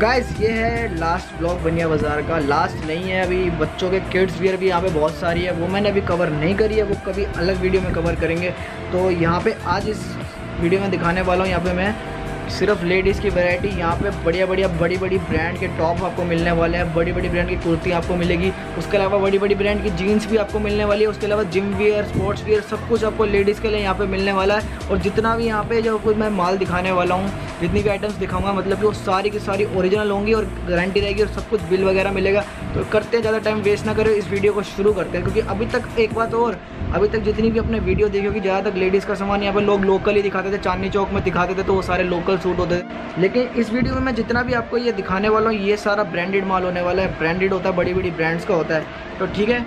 Guys ये है last blog बनिया बाज़ार का। लास्ट नहीं है, अभी बच्चों के किड्स वियर भी यहाँ पे बहुत सारी है, वो मैंने अभी कवर नहीं करी है, वो कभी अलग वीडियो में कवर करेंगे। तो यहाँ पे आज इस वीडियो में दिखाने वाला हूँ, यहाँ पे मैं सिर्फ लेडीज़ की वैरायटी, यहाँ पे बड़ी बड़ी ब्रांड के टॉप आपको मिलने वाले हैं, बड़ी बड़ी ब्रांड की कुर्ती आपको मिलेगी, उसके अलावा बड़ी बड़ी ब्रांड की जीन्स भी आपको मिलने वाली है, उसके अलावा जिम वियर, स्पोर्ट्स वियर, सब कुछ आपको लेडीज़ के लिए यहाँ पे मिलने वाला है। और जितना भी यहाँ पे जो कुछ मैं माल दिखाने वाला हूँ, जितनी भी आइटम्स दिखाऊंगा, मतलब कि वो सारी की सारी ओरिजिनल होंगी और गारंटी रहेगी और सब कुछ बिल वगैरह मिलेगा। तो करते हैं, ज़्यादा टाइम वेस्ट ना करो, इस वीडियो को शुरू करते हैं। क्योंकि अभी तक एक बात और, अभी तक जितनी भी अपने वीडियो देखी होगी, ज़्यादातर लेडीज़ का सामान यहाँ पर लोग लोकल ही दिखाते थे, चांदनी चौक में दिखाते थे, तो वो सारे लोकल सूट होते हैं। लेकिन इस वीडियो में मैं जितना भी आपको ये दिखाने वाला हूँ, ये सारा ब्रांडेड माल होने वाला है, ब्रांडेड होता है, बड़ी बड़ी ब्रांड्स का होता है। तो ठीक है,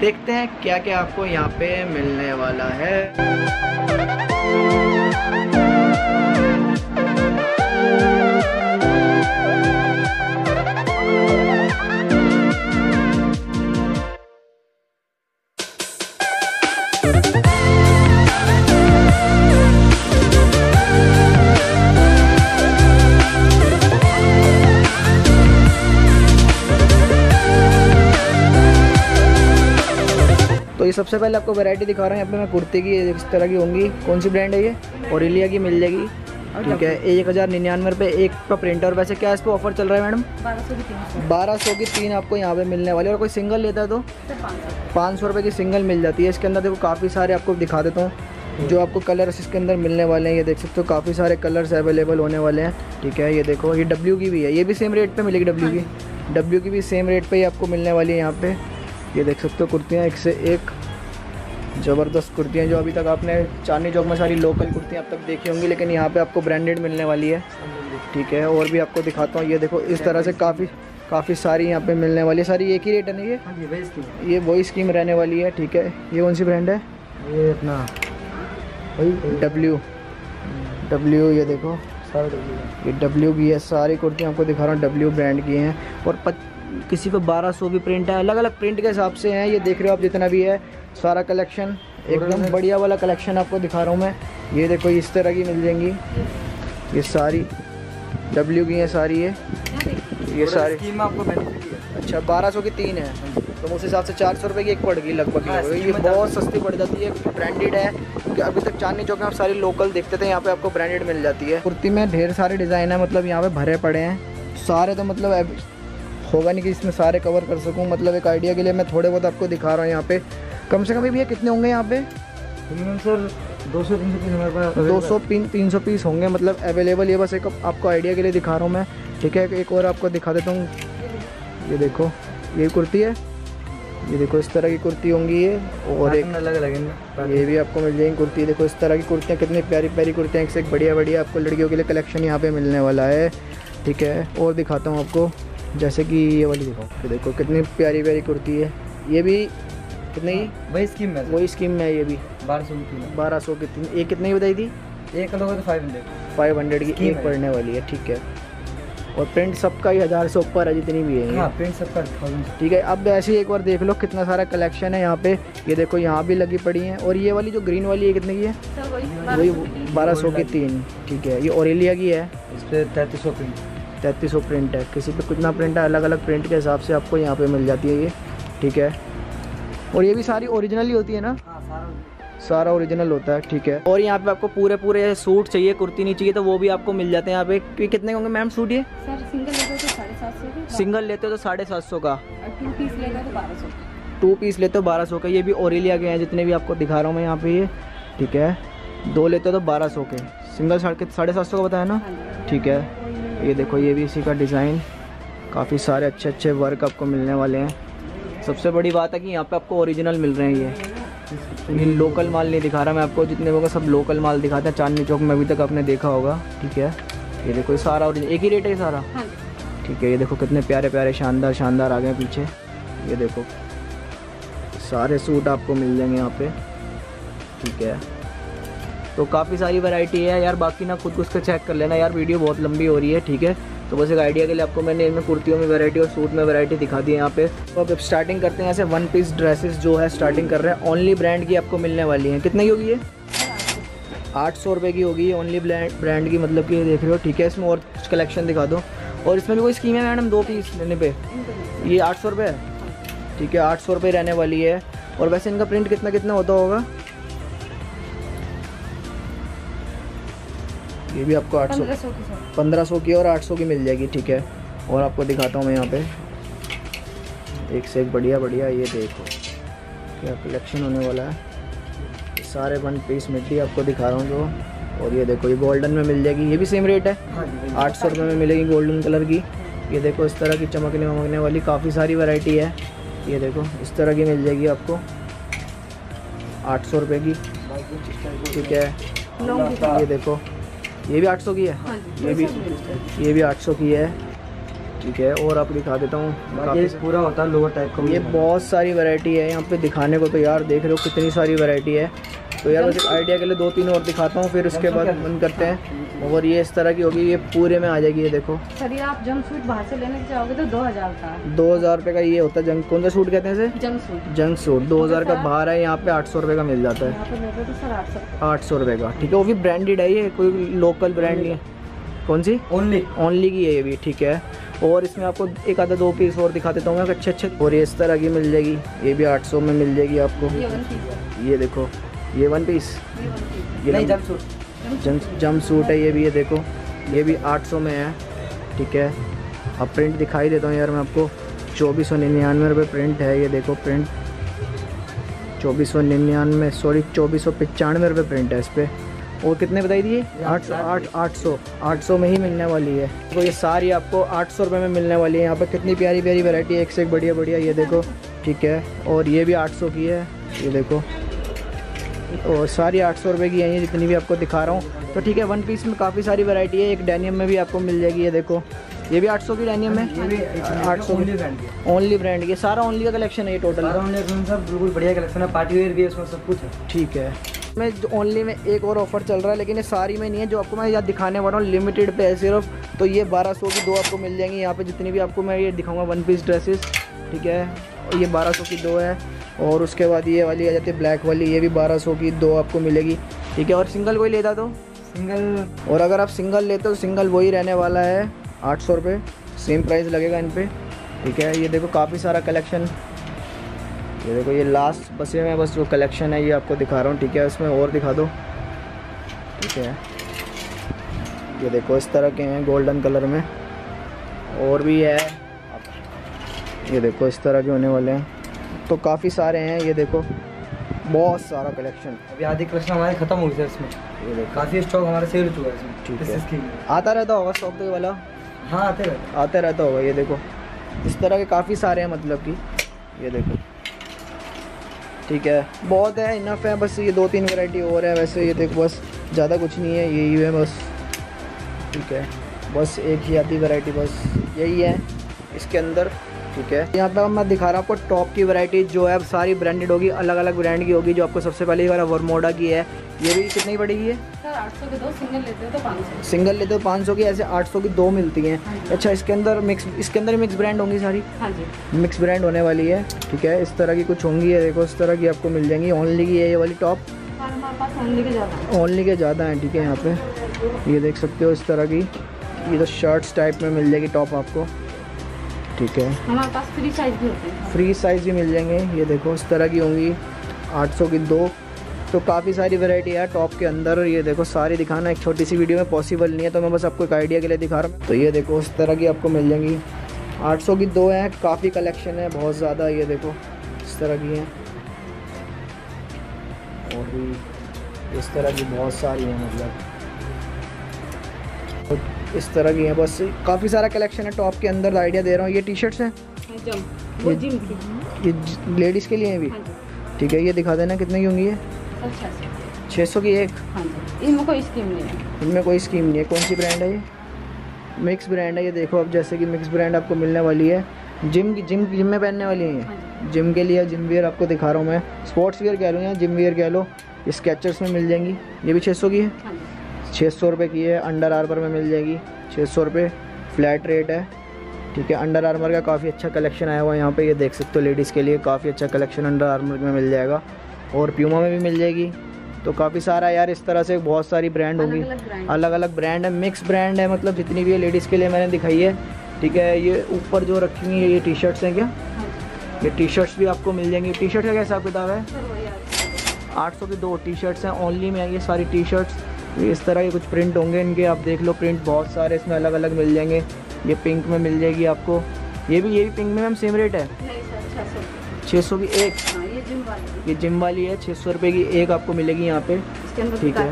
देखते हैं क्या क्या आपको यहाँ पे मिलने वाला है। सबसे पहले आपको वैरायटी दिखा रहा हूँ, यहाँ पे मैं कुर्ती की इस तरह की होंगी। कौन सी ब्रांड है ये? ओरेलिया की मिल जाएगी, ठीक है। 1099 रुपये एक का प्रिंट। और वैसे क्या इस पर ऑफर चल रहा है मैडम? 1200 की 3 आपको यहाँ पे मिलने वाली है। और कोई सिंगल लेता है तो 500 रुपये की सिंगल मिल जाती है। इसके अंदर देखो काफ़ी सारे आपको दिखा देता हूँ जो आपको कलर्स इसके अंदर मिलने वाले हैं। ये देख सकते हो काफ़ी सारे कलर्स अवेलेबल होने वाले हैं, ठीक है। ये देखो, ये डब्ल्यू की भी है, ये भी सेम रेट पर मिलेगी। डब्ल्यू की भी सेम रेट पर ही आपको मिलने वाली है। यहाँ पर ये देख सकते हो कुर्तियाँ एक से एक ज़बरदस्त कुर्तियाँ, जो अभी तक आपने चांदनी चौक में सारी लोकल कुर्तियाँ अब तक देखी होंगी, लेकिन यहाँ पे आपको ब्रांडेड मिलने वाली है, ठीक है। और भी आपको दिखाता हूँ, ये देखो इस तरह से काफ़ी सारी यहाँ पे मिलने वाली है। सारी एक ही रेट है ना? ये वही स्कीम रहने वाली है, ठीक है। ये कौन सी ब्रांड है? ये अपना डब्ल्यू। ये देखो ये डब्ल्यू की है, सारी कुर्तियाँ आपको दिखा रहा हूँ डब्ल्यू ब्रांड की हैं। और किसी पे 1200 भी प्रिंट है, अलग अलग प्रिंट के हिसाब से हैं। ये देख रहे हो आप, जितना भी है सारा कलेक्शन एकदम बढ़िया वाला कलेक्शन आपको दिखा रहा हूँ मैं। ये देखो इस तरह की मिल जाएंगी, ये सारी डब्ल्यू की हैं सारी। ये सारी स्कीम आपको बेनिफिट है। अच्छा, 1200 की 3 है, तो उस हिसाब से 400 रुपये की एक पड़ गई लगभग। ये बहुत सस्ती पड़ जाती है, ब्रांडेड है। क्योंकि अभी तक चांदनी चौक में आप सारी लोकल देखते थे, यहाँ पर आपको ब्रांडेड मिल जाती है। कुर्ती में ढेर सारे डिज़ाइन है, मतलब यहाँ पर भरे पड़े हैं सारे, तो मतलब होगा नहीं कि इसमें सारे कवर कर सकूं। मतलब एक आइडिया के लिए मैं थोड़े बहुत आपको दिखा रहा हूं। यहाँ पे कम से कम भी कितने होंगे यहाँ पे? सर 200-300 पीस होंगे मतलब अवेलेबल। ये बस एक आपको आइडिया के लिए दिखा रहा हूं मैं, ठीक है। एक और आपको दिखा देता हूँ, ये देखो ये कुर्ती है, ये देखो इस तरह की कुर्ती होंगी ये। और एक अलग अलग ये भी आपको मिल जाएंगी कुर्ती। देखो इस तरह की कुर्तियाँ, कितनी प्यारी प्यारी कुर्तियाँ, एक से एक बढ़िया बढ़िया आपको लड़कियों के लिए कलेक्शन यहाँ पर मिलने वाला है, ठीक है। और दिखाता हूँ आपको, जैसे कि ये वाली दिखाओ, देखो कितनी प्यारी प्यारी कुर्ती है। ये भी कितनी? वही स्कीम में ये भी 1200 की 3। एक कितनी बताई थी? एक लोगों को 500 की एक पड़ने वाली है, ठीक है। और प्रिंट सबका ही 1000 से ऊपर है, जितनी भी है। हाँ, प्रिंट सबका 1000, ठीक है। अब ऐसे ही एक बार देख लो कितना सारा कलेक्शन है यहाँ पे। ये देखो यहाँ भी लगी पड़ी हैं। और ये वाली जो ग्रीन वाली है कितने की है? वही 1200 की 3, ठीक है। ये ओरेलिया की है, इस पर 3300 प्रिंट है। किसी पे कितना प्रिंट है, अलग अलग प्रिंट के हिसाब से आपको यहाँ पे मिल जाती है ये, ठीक है। और ये भी सारी ओरिजिनल ही होती है ना? सारा ओरिजिनल होता है, ठीक है। और यहाँ पे आपको पूरे पूरे सूट चाहिए, कुर्ती नहीं चाहिए, तो वो भी आपको मिल जाते हैं यहाँ पे। कितने होंगे मैम सूट ये? सिंगल लेते हो तो 750 का, 2 पीस लेते हो 1200 का। ये भी ओरेलिया के हैं जितने भी आपको दिखा रहा हूँ मैं यहाँ पे, ये ठीक है। 2 लेते हो तो 1200 के, सिंगल 750 का बताया ना, ठीक है। ये देखो ये भी इसी का डिज़ाइन, काफ़ी सारे अच्छे अच्छे वर्क आपको मिलने वाले हैं। सबसे बड़ी बात है कि यहाँ पे आपको ओरिजिनल मिल रहे हैं। ये लोकल माल नहीं दिखा रहा मैं आपको, जितने होगा सब लोकल माल दिखाते हैं। चांदनी चौक में अभी तक आपने देखा होगा, ठीक है। ये देखो ये सारा ओरिजिनल, एक ही रेट है सारा, ठीक है। ये देखो कितने प्यारे प्यारे शानदार आ गए पीछे। ये देखो सारे सूट आपको मिल जाएंगे यहाँ पर, ठीक है। तो काफ़ी सारी वैरायटी है यार, बाकी ना खुद को उसका चेक कर लेना यार, वीडियो बहुत लंबी हो रही है, ठीक है। तो बस एक आइडिया के लिए आपको मैंने इनमें कुर्तियों में वैरायटी और सूट में वैरायटी दिखा दी है यहाँ पे। तो अब स्टार्टिंग करते हैं ऐसे वन पीस ड्रेसेस जो है, स्टार्टिंग कर रहे हैं ओनली ब्रांड की आपको मिलने वाली हैं। कितने की होगी ये? 800 रुपये की होगी, ओनली ब्रांड की, मतलब कि देख रहे हो। ठीक है, इसमें और कुछ कलेक्शन दिखा दो। और इसमें भी कोई स्कीम है मैडम दो पीस लेने पे? ये 800 रुपये है, ठीक है, 800 रुपये रहने वाली है। और वैसे इनका प्रिंट कितना कितना होता होगा? ये भी आपको 800, 1500 की और 800 की मिल जाएगी। ठीक है, और आपको दिखाता हूँ मैं यहाँ पे एक से एक बढ़िया बढ़िया। ये देखो क्या कलेक्शन होने वाला है, सारे वन पीस मिट्टी आपको दिखा रहा हूँ जो। और ये देखो, ये गोल्डन में मिल जाएगी, ये भी सेम रेट है, 800 रुपये में मिलेगी गोल्डन कलर की। ये देखो इस तरह की चमकने वमकने वाली काफ़ी सारी वैरायटी है। ये देखो इस तरह की मिल जाएगी आपको 800 रुपये की। ठीक है, ये देखो ये भी 800 की है, ये भी 800 की है। ठीक है, और आप दिखा देता हूँ, ये पूरा होता है लोअर टाइप का। ये बहुत सारी वैरायटी है यहाँ पे दिखाने को, तो यार देख रहे हो कितनी सारी वैरायटी है। तो यार बस आइडिया के लिए 2-3 और दिखाता हूँ, फिर उसके बाद बंद करते हैं। और ये इस तरह की होगी, ये पूरे में आ जाएगी। ये देखो सर, आप जंप सूट बाहर से लेने जाओगे तो 2000 का, 2000 रुपये का ये होता है। जंग कौन सा सूट कहते हैं? जंग सूट 2000 का बाहर है, यहाँ पे 800 रुपये का मिल जाता है, 800 रुपये का। ठीक है, वो भी ब्रांडेड है, ये कोई लोकल ब्रांड नहीं है। कौन सी? ओनली की है ये भी। ठीक है, और इसमें आपको एक आधा दो पीस और दिखा देता हूँ मैं अच्छे। और ये इस तरह की मिल जाएगी, ये भी 800 में मिल जाएगी आपको। ये देखो ये वन पीस, ये जंप सूट है ये भी। ये देखो ये भी 800 में है। ठीक है, अब प्रिंट दिखाई देता हूँ यार मैं आपको। 2499 रुपये प्रिंट है, ये देखो प्रिंट 2499, सॉरी 2495 रुपये प्रिंट है इस पर। और कितने बताई दिए? 800 में ही मिलने वाली है। तो ये सारी आपको 800 रुपये में मिलने वाली है। यहाँ पर कितनी प्यारी प्यारी वैरायटी है, एक से एक बढ़िया बढ़िया। ये देखो ठीक है, और ये भी 800 की है। ये देखो, और सारी 800 रुपये की है ये जितनी भी आपको दिखा रहा हूँ। तो ठीक है, वन पीस में काफ़ी सारी वैरायटी है। एक डेनियम में भी आपको मिल जाएगी, ये देखो ये भी 800 की डेनियम है, 800 ओनली ब्रांड की। सारा ओनली का कलेक्शन है ये टोटल, बिल्कुल बढ़िया कलेक्शन है, पार्टी वेयर भी है उसमें, सब कुछ है। ठीक है, में ओनली में एक और ऑफर चल रहा है, लेकिन ये सारी में नहीं है जो आपको मैं यहाँ दिखाने वाला हूँ, लिमिटेड पे है सिर्फ। तो ये 1200 की दो आपको मिल जाएंगी यहाँ पे, जितनी भी आपको मैं ये दिखाऊंगा वन पीस ड्रेसेस। ठीक है, ये 1200 की दो है। और उसके बाद ये वाली आ जाती है ब्लैक वाली, ये भी 1200 की दो आपको मिलेगी। ठीक है, और सिंगल कोई लेता तो सिंगल, और अगर आप सिंगल लेते हो तो सिंगल वही रहने वाला है 800 रुपये, सेम प्राइस लगेगा इन पर। ठीक है, ये देखो काफ़ी सारा कलेक्शन, ये देखो ये लास्ट बसे में बस जो कलेक्शन है ये आपको दिखा रहा हूँ। ठीक है, इसमें और दिखा दो। ठीक है, ये देखो इस तरह के हैं गोल्डन कलर में, और भी है ये देखो इस तरह के होने वाले हैं। तो काफ़ी सारे हैं, ये देखो बहुत सारा कलेक्शन। अभी आधी कलेक्शन हमारे ख़त्म हो गई है इसमें, ये देखो काफ़ी स्टॉक हमारा सेल हुआ है इसमें। ठीक है, आता रहता होगा स्टॉक तो ये वाला? हाँ आते रहता होगा। ये देखो इस तरह के काफ़ी सारे हैं, मतलब कि ये देखो। ठीक है, बहुत है, इनफ है, बस ये 2-3 वैरायटी और है वैसे। ये देखो बस ज़्यादा कुछ नहीं है, यही है बस। ठीक है, बस एक ही आती वैरायटी बस यही है इसके अंदर। ठीक है, यहाँ तक मैं दिखा रहा हूँ आपको टॉप की वैरायटी जो है सारी ब्रांडेड होगी, अलग अलग ब्रांड की होगी। जो आपको सबसे पहले ये वाला वेरो मोडा की है, ये भी कितनी पड़ेगी? सर 800 की दो, सिंगल लेते हो तो 500, सिंगल लेते हो 500 की, ऐसे 800 की दो मिलती हैं। अच्छा, इसके अंदर मिक्स ब्रांड होंगी सारी? हाँ जी, मिक्स ब्रांड होने वाली है। ठीक है, इस तरह की कुछ होंगी, ये देखो इस तरह की आपको मिल जाएंगी। ओनली की है ये वाली टॉप, ओनली के ज़्यादा हैं। ठीक है, यहाँ पे ये देख सकते हो इस तरह की, ये तो शर्ट्स टाइप में मिल जाएगी टॉप आपको। ठीक है, हमारे पास फ्री साइज़ भी होते हैं, फ्री साइज़ भी मिल जाएंगे। ये देखो इस तरह की होंगी 800 की दो। तो काफ़ी सारी वैरायटी है टॉप के अंदर। ये देखो सारी दिखाना एक छोटी सी वीडियो में पॉसिबल नहीं है, तो मैं बस आपको एक आइडिया के लिए दिखा रहा हूँ। तो ये देखो इस तरह की आपको मिल जाएंगी, 800 की दो हैं, काफ़ी कलेक्शन है बहुत ज़्यादा। ये देखो इस तरह की हैं, और भी इस तरह की बहुत सारी हैं, मतलब तो इस तरह की हैं, बस काफ़ी सारा कलेक्शन है टॉप के अंदर, आइडिया दे रहा हूँ। ये टी शर्ट्स हैं, ये लेडीज़ के लिए हैं भी। ठीक है, ये दिखा देना कितने की होंगी ये? 600 की एक। हाँ, इनमें कोई स्कीम नहीं है, इनमें कोई स्कीम नहीं है। कौन सी ब्रांड है ये? मिक्स ब्रांड है। ये देखो अब जैसे कि मिक्स ब्रांड आपको मिलने वाली है, जिम में पहनने वाली है। हाँ, जिम के लिए जिम वेयर आपको दिखा रहा हूँ मैं, स्पोर्ट्स वेयर कह लूँ या जिम वेयर कह लो। स्केचर्स में मिल जाएंगी, ये भी 600 की है। हाँ, 600 रुपये की है। अंडर आर्मर में मिल जाएगी, 600 रुपये फ्लैट रेट है। ठीक है, अंडर आर्मर का काफ़ी अच्छा कलेक्शन आया हुआ है यहाँ पे, ये देख सकते हो। लेडीज़ के लिए काफ़ी अच्छा कलेक्शन अंडर आर्मर में मिल जाएगा, और प्यूमा में भी मिल जाएगी। तो काफ़ी सारा यार इस तरह से बहुत सारी ब्रांड होगी, अलग अलग ब्रांड है, मिक्स ब्रांड है, मतलब जितनी भी है लेडीज़ के लिए मैंने दिखाई है। ठीक है, ये ऊपर जो रखी हुई है ये टी शर्ट्स हैं क्या? ये टी शर्ट्स भी आपको मिल जाएंगी। टी शर्ट का क्या हिसाब किताब है? 800 की 2 टी शर्ट्स हैं, ओनली में आएंगे सारी टी शर्ट्स। इस तरह के कुछ प्रिंट होंगे इनके, आप देख लो प्रिंट बहुत सारे इसमें अलग अलग मिल जाएंगे। ये पिंक में मिल जाएगी आपको, ये भी पिंक में मैम सेम रेट है? 600 की एक, ये जिम वाली है, 600 रुपये की एक आपको मिलेगी यहाँ पे। ठीक है,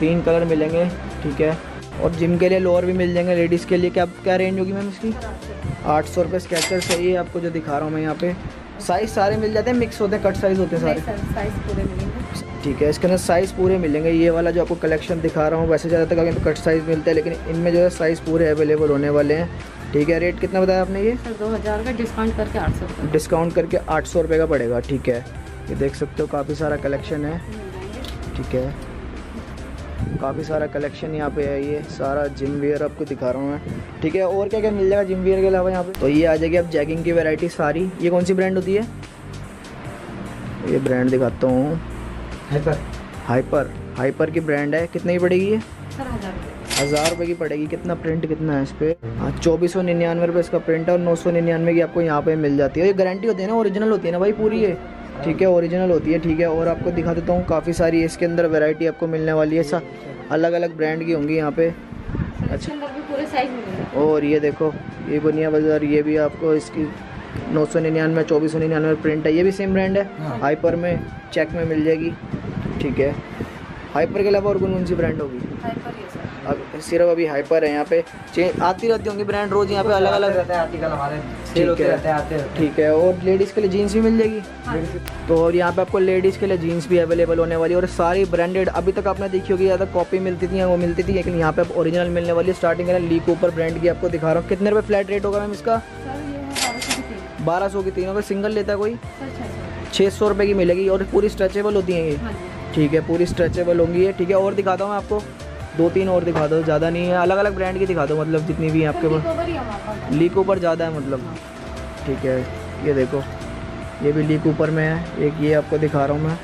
3 कलर मिलेंगे। ठीक है, और जिम के लिए लोअर भी मिल जाएंगे लेडीज़ के लिए। क्या रेंज होगी मैम इसकी? 800 रुपये। स्केचर्स है ये आपको जो दिखा रहा हूँ मैं यहाँ पे। साइज़ सारे मिल जाते हैं, मिक्स होते हैं, कट साइज़ होते हैं सारे। ठीक है, इसके अंदर साइज़ पूरे मिलेंगे। ये वाला जो आपको कलेक्शन दिखा रहा हूँ वैसे ज़्यादातर तो कट साइज़ मिलता है, लेकिन इनमें जो है साइज़ पूरे अवेलेबल होने वाले हैं। ठीक है, रेट कितना बताया आपने? ये 2000 का डिस्काउंट करके 800, डिस्काउंट करके 800 रुपये का पड़ेगा। ठीक है, ये देख सकते हो काफ़ी सारा कलेक्शन है। ठीक है, काफ़ी सारा कलेक्शन यहाँ पे है। ये सारा जिम वेयर आपको दिखा रहा हूँ मैं। ठीक है, और क्या क्या मिल जाएगा जिम वेयर के अलावा यहाँ पे? तो ये आ जाएगी अब जैगिंग की वैरायटी सारी। ये कौन सी ब्रांड होती है? ये ब्रांड दिखाता हूँ, हाइपर। हाइपर की ब्रांड है। कितने की पड़ेगी ये? 1000 रुपये की पड़ेगी। कितना प्रिंट कितना है इस पर? हाँ, 2499 रुपये इसका प्रिंट है, और 999 की आपको यहाँ पे मिल जाती है। ये गारंटी होती है ना, ओरिजिनल होती है ना भाई पूरी ये? ठीक है, ओरिजिनल होती है। ठीक है, और आपको दिखा देता हूँ काफ़ी सारी इसके अंदर वैरायटी आपको मिलने वाली है। अलग अलग ब्रांड की होंगी यहाँ पे। अच्छा, पूरे साइज मिलेंगे। और ये देखो, ये बनिया बाज़ार, ये भी आपको इसकी 999, 2499 प्रिंट है। ये भी सेम ब्रांड है, हाइपर में चेक में मिल जाएगी। ठीक है, हाइपर के अलावा और कौन कौन सी ब्रांड होगी? अब सिर्फ अभी हाइपर है यहाँ पे। चेंज आती रहती होंगी ब्रांड रोज यहाँ पे, अलग अलग रहते हैं आर्टिकल हमारे। ठीक है, ठीक है, और लेडीज़ के लिए जीन्स भी मिल जाएगी। तो और यहाँ पे आपको लेडीज़ के लिए जीन्स भी अवेलेबल होने वाली है, और सारी ब्रांडेड। अभी तक आपने देखी होगी ज़्यादा कॉपी मिलती थी, वो मिलती थी, लेकिन यहाँ पे आप ओरिजिनल मिलने वाली है। स्टार्टिंग है ली कूपर ब्रांड की, आपको दिखा रहा हूँ। कितने रुपये फ्लैट रेट होगा मैम इसका? 1200 की 3। अगर सिंगल लेता है कोई 600 रुपये की मिलेगी, और पूरी स्ट्रेचेबल होती हैं ये। ठीक है, पूरी स्ट्रेचेबल होंगी ये। ठीक है, और दिखाता हूँ मैं आपको, 2-3 और दिखा दो, ज़्यादा नहीं है, अलग अलग ब्रांड की दिखा दो, मतलब जितनी भी है आपके पास। ली कूपर ज़्यादा है मतलब। ठीक है, ये देखो, ये भी ली कूपर में है एक, ये आपको दिखा रहा हूँ मैं।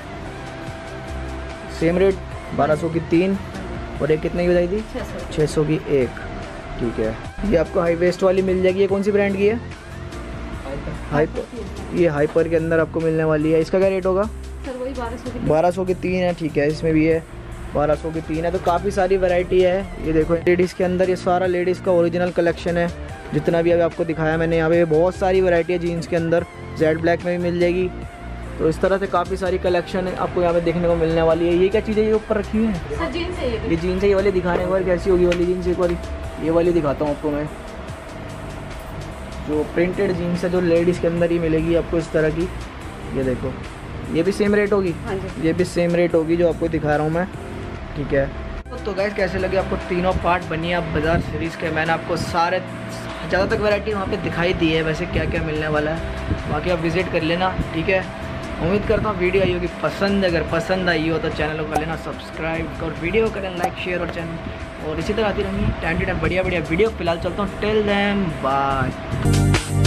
सेम रेट 1200 की 3, और एक कितने की बताई थी? 600 की एक। ठीक है, ये आपको हाई वेस्ट वाली मिल जाएगी। ये कौन सी ब्रांड की है? हाइपर। ये हाइपर के अंदर आपको मिलने वाली है। इसका क्या रेट होगा? 1200 की 3 है। ठीक है, इसमें भी है 1200 की 3 है। तो काफ़ी सारी वैरायटी है। ये देखो लेडीज़ के अंदर, ये सारा लेडीज़ का ओरिजिनल कलेक्शन है जितना भी अभी आपको दिखाया मैंने। यहाँ पे बहुत सारी वैरायटी है जीन्स के अंदर, जेड ब्लैक में भी मिल जाएगी। तो इस तरह से काफ़ी सारी कलेक्शन है आपको यहाँ पे देखने को मिलने वाली है। ये क्या चीज़ें ये ऊपर रखी हुई है? ये जीन्स है। ये वाली दिखाने पर कैसी होगी वाली जीन्स? एक बार ये वाली दिखाता हूँ आपको मैं, जो प्रिंटेड जीन्स है जो लेडीज़ के अंदर ही मिलेगी आपको इस तरह की। ये देखो, ये भी सेम रेट होगी। ये भी सेम रेट होगी जो आपको दिखा रहा हूँ मैं। ठीक है, तो गाइस कैसे लगे आपको तीनों पार्ट बनिया बाज़ार सीरीज़ के? मैंने आपको सारे ज़्यादातर वैरायटी वहाँ पे दिखाई दी है वैसे क्या क्या मिलने वाला है। बाकी आप विज़िट कर लेना। ठीक है, उम्मीद करता हूँ वीडियो आई होगी पसंद। अगर पसंद आई हो तो चैनल को कर लेना सब्सक्राइब, और वीडियो करें लाइक शेयर, और चैनल और इसी तरह आती रहेंगी टाइम टू टाइम बढ़िया बढ़िया वीडियो। फिलहाल चलता हूँ, टिल देन बाय।